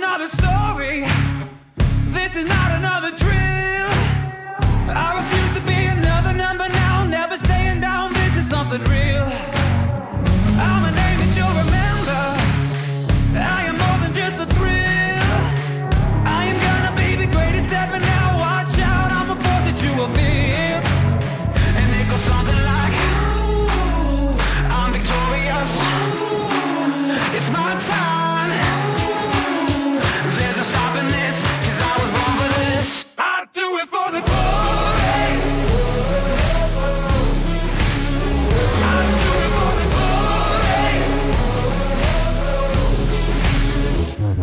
not another story. This is not another drill. I refuse to be another number now. Never staying down, this is something real. I'm a name that you'll remember. I am more than just a thrill. I am gonna be the greatest ever now. Watch out, I'm a force that you will feel. And it goes something like, ooh, I'm victorious. Ooh, it's my time.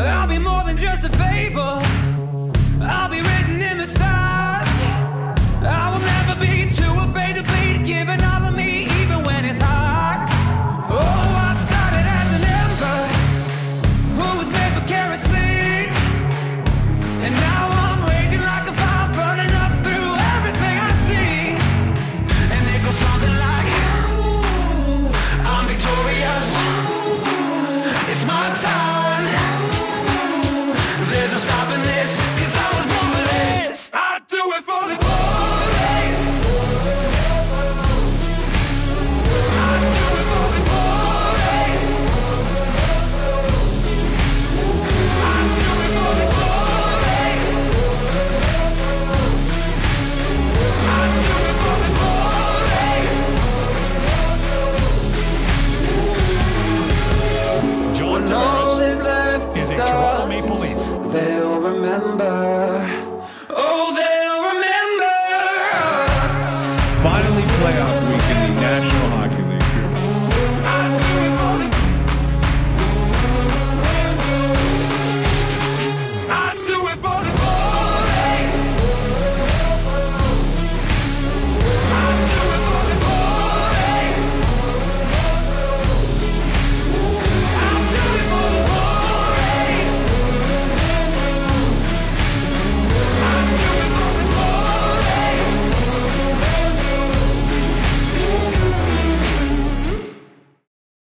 I'll be more than just a fable. I'll be written in the stars. I will never be too afraid to bleed, giving all of me even when it's hard. Oh, I started as an ember who was made for kerosene, and now I'm raging like a fire, burning up through everything I see. And it goes something like, ooh, I'm victorious. Ooh, it's my time. They'll remember.